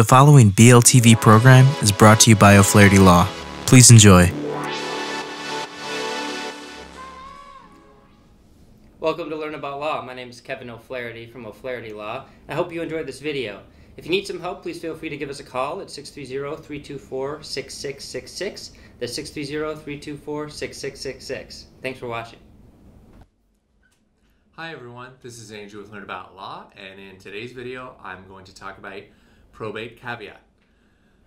The following BLTV program is brought to you by O'Flaherty Law. Please enjoy. Welcome to Learn About Law. My name is Kevin O'Flaherty from O'Flaherty Law. I hope you enjoyed this video. If you need some help, please feel free to give us a call at 630-324-6666. That's 630-324-6666. Thanks for watching. Hi everyone, this is Andrew with Learn About Law, and in today's video I'm going to talk about probate caveat.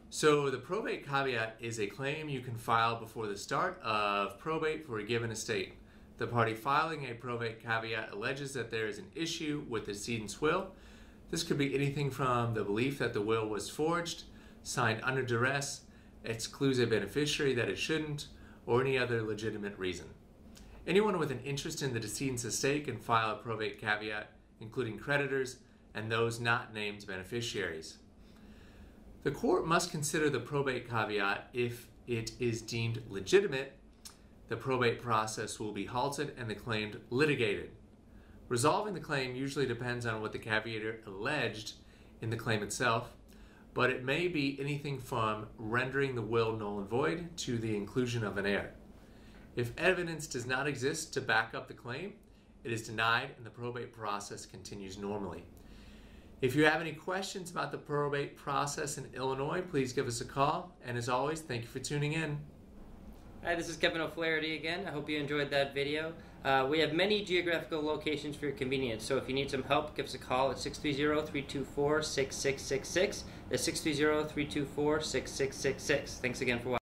So the probate caveat is a claim you can file before the start of probate for a given estate. The party filing a probate caveat alleges that there is an issue with the decedent's will. This could be anything from the belief that the will was forged, signed under duress, excludes a beneficiary that it shouldn't, or any other legitimate reason. Anyone with an interest in the decedent's estate can file a probate caveat, including creditors and those not named beneficiaries. The court must consider the probate caveat if it is deemed legitimate. The probate process will be halted and the claim litigated. Resolving the claim usually depends on what the caveator alleged in the claim itself, but it may be anything from rendering the will null and void to the inclusion of an heir. If evidence does not exist to back up the claim, it is denied and the probate process continues normally. If you have any questions about the probate process in Illinois, please give us a call. And as always, thank you for tuning in. Hi, this is Kevin O'Flaherty again. I hope you enjoyed that video. We have many geographical locations for your convenience, so if you need some help, give us a call at 630-324-6666. That's 630-324-6666. Thanks again for watching.